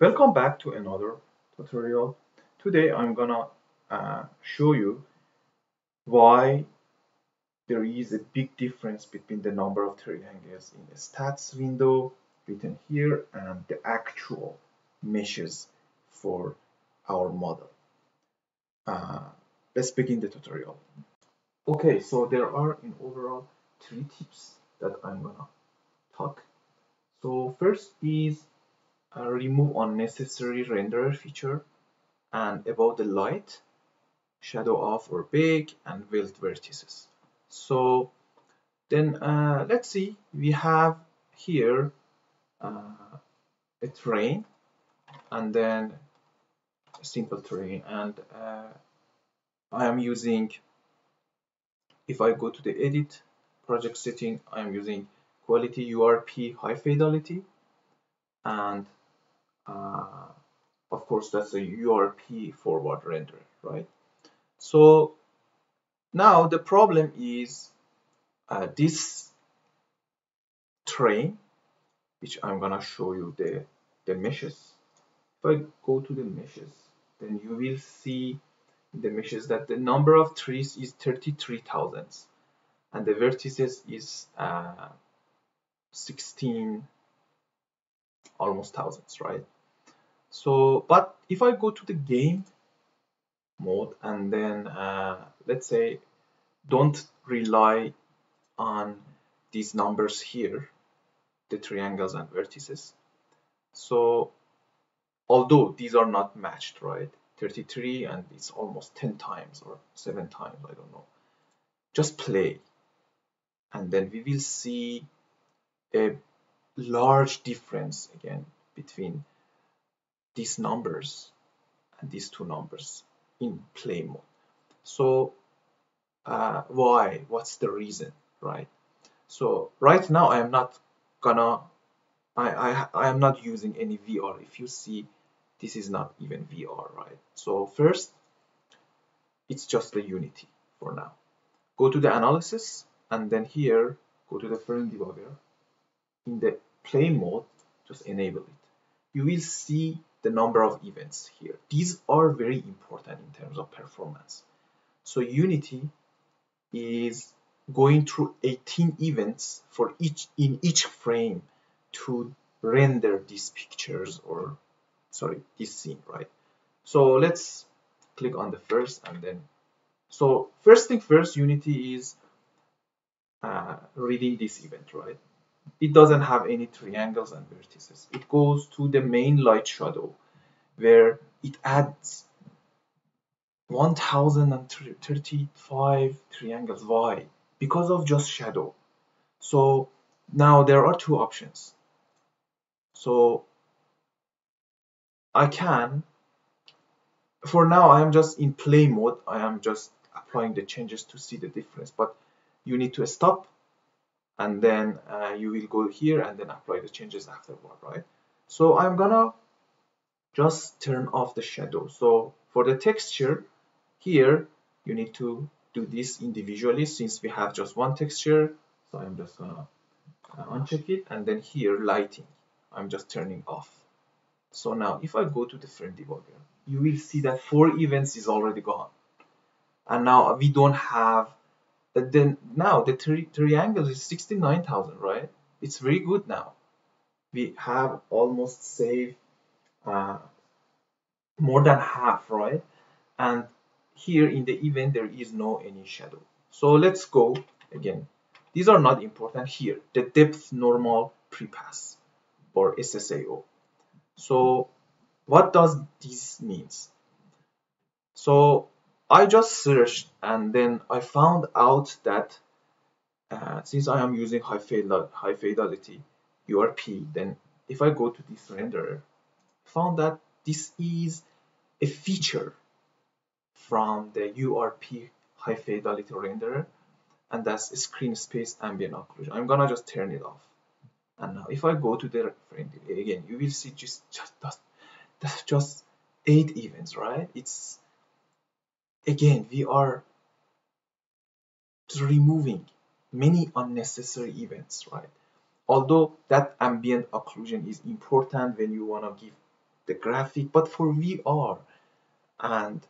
Welcome back to another tutorial. Today I'm gonna show you why there is a big difference between the number of triangles in the stats window written here and the actual meshes for our model. Let's begin the tutorial. Okay, so there are in overall 3 tips that I'm gonna talk. So first is remove unnecessary renderer feature, and about the light, shadow off or big, and weld vertices. So then let's see, we have here a terrain, and then a simple terrain, and I am using, if I go to the edit project setting, I am using quality URP high fidelity, and of course that's a URP forward renderer, right? So now the problem is this terrain, which I'm gonna show you the meshes. If I go to the meshes, then you will see the meshes that the number of trees is 33,000 and the vertices is 16 almost thousands, right? So, but if I go to the game mode and then let's say don't rely on these numbers here, the triangles and vertices. So although these are not matched, right? 33 and it's almost 10 times or 7 times, I don't know. Just play and then we will see a large difference again between these numbers and these two numbers in play mode. So why, what's the reason, right? So right now I am not gonna, I am not using any VR. If you see, this is not even VR, right? So first, it's just the Unity for now. Go to the analysis and then here go to the frame debugger. In the play mode, just enable it. You will see the number of events here. These are very important in terms of performance. So Unity is going through 18 events for each frame to render these pictures or, sorry, this scene, right? So let's click on the first and then, so first thing first, Unity is reading this event, right? It doesn't have any triangles and vertices. It goes to the main light shadow where it adds 1035 triangles. Why? Because of just shadow. So now there are two options. So I can, for now I am just in play mode. I am just applying the changes to see the difference, but you need to stop and then you will go here and then apply the changes afterward, right? So I'm gonna just turn off the shadow. So for the texture here, you need to do this individually since we have just one texture. So I'm just gonna uncheck it, and then here lighting, I'm just turning off. So now if I go to the frame debugger, you will see that 4 events is already gone. And now we don't have, but then now the triangle is 69,000, right? It's very good now. We have almost saved more than half, right? And here in the event, there is no any shadow. So let's go again. These are not important here. The depth normal prepass or SSAO. So what does this means? So I just searched and then I found out that since I am using high fidelity URP, then if I go to this renderer, I found that this is a feature from the URP high fidelity renderer, and that's screen space ambient occlusion. I'm gonna just turn it off. And now if I go to the frame again, you will see just 8 events, right? It's again, we are removing many unnecessary events, right? Although that ambient occlusion is important when you want to give the graphic, but for VR and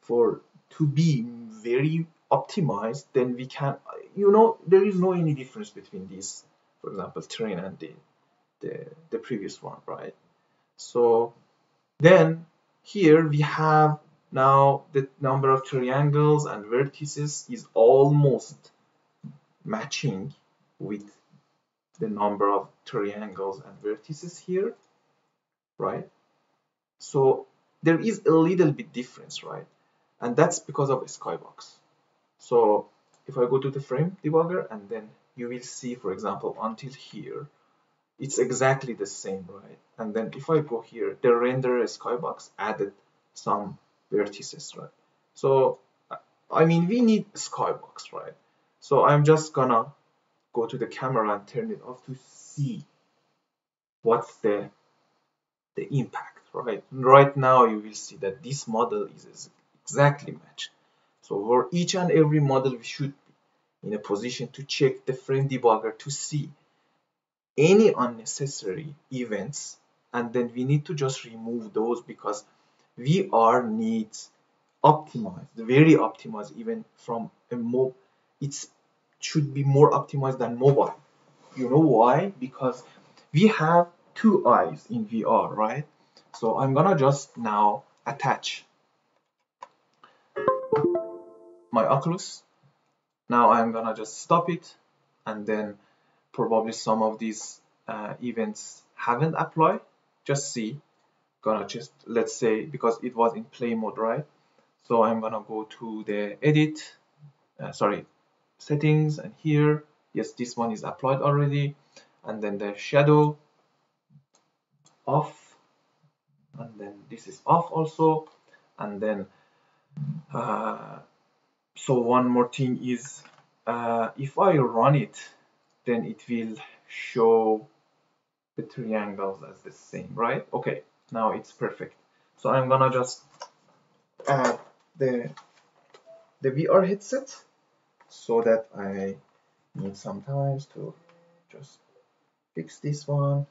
for to be very optimized, then we can, you know, there is no any difference between these, for example, train and the previous one, right? So then here we have now the number of triangles and vertices is almost matching with the number of triangles and vertices here, right? So there is a little bit difference, right? And that's because of Skybox. So if I go to the frame debugger, and then you will see, for example, until here, it's exactly the same, right? And then if I go here, the renderer Skybox added some vertices, right? So, I mean, we need Skybox, right? So I'm just gonna go to the camera and turn it off to see what's the impact, right? Right now, you will see that this model is exactly matched. So for each and every model, we should be in a position to check the frame debugger to see any unnecessary events, and then we need to just remove those because VR needs optimized, very optimized, even from a mobile. It should be more optimized than mobile. You know why? Because we have two eyes in VR, right? So I'm gonna just now attach my Oculus. Now I'm gonna just stop it, and then probably some of these events haven't applied. Just see. Gonna just, let's say, because it was in play mode, right? So I'm gonna go to the edit, settings, and here, yes, this one is applied already, and then the shadow off, and then this is off also, and then so one more thing is if I run it, then it will show the triangles as the same, right? Okay, now it's perfect. So I'm gonna just add the VR headset, so that I need some time to just fix this one.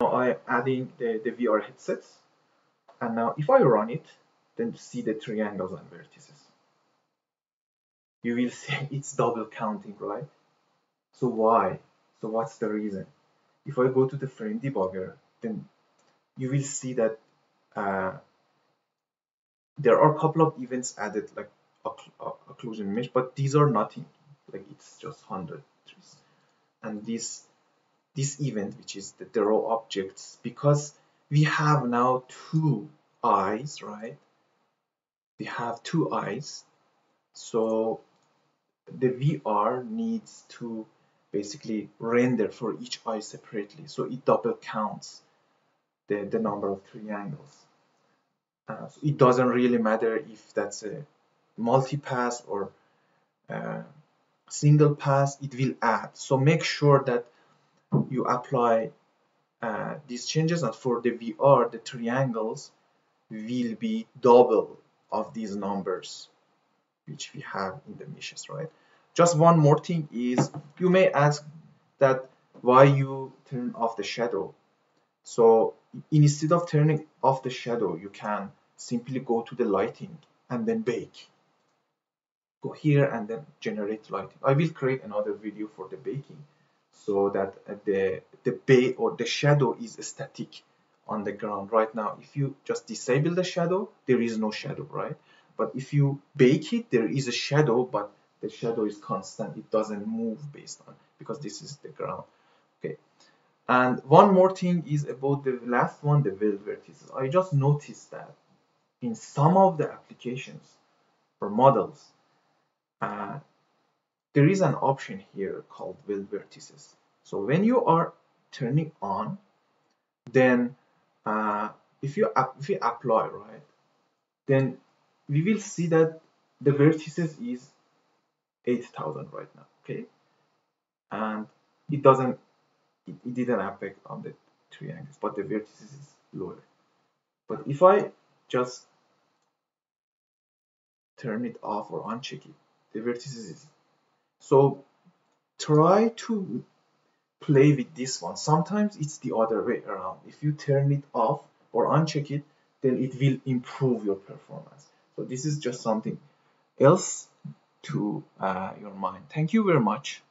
Now I'm adding the VR headsets, and now if I run it, then see the triangles and vertices. You will see it's double counting, right? So why? So what's the reason? If I go to the frame debugger, then you will see that there are a couple of events added, like occlusion mesh, but these are nothing, like it's just 100. And this event, which is the draw objects, because we have now two eyes, right? We have two eyes, so the VR needs to basically render for each eye separately, so it double counts the number of triangles. So it doesn't really matter if that's a multi-pass or single pass, it will add. So make sure that you apply these changes, and for the VR, the triangles will be double of these numbers which we have in the meshes, right? Just one more thing is, you may ask that why you turn off the shadow. So instead of turning off the shadow, you can simply go to the lighting and then bake. Go here and then generate lighting. I will create another video for the baking, so that the shadow is static on the ground. Right now, if you just disable the shadow, there is no shadow, right? But if you bake it, there is a shadow, but the shadow is constant. It doesn't move based on, because this is the ground. Okay. And one more thing is about the last one, the weld vertices. I just noticed that in some of the applications or models, there is an option here called weld vertices. So when you are turning on, then if you apply, right, then we will see that the vertices is 8,000 right now, okay, and it doesn't, it didn't affect on the triangles, but the vertices is lower. But if I just turn it off or uncheck it, the vertices is. So try to play with this one. Sometimes it's the other way around. If you turn it off or uncheck it, then it will improve your performance. So this is just something else to your mind. Thank you very much.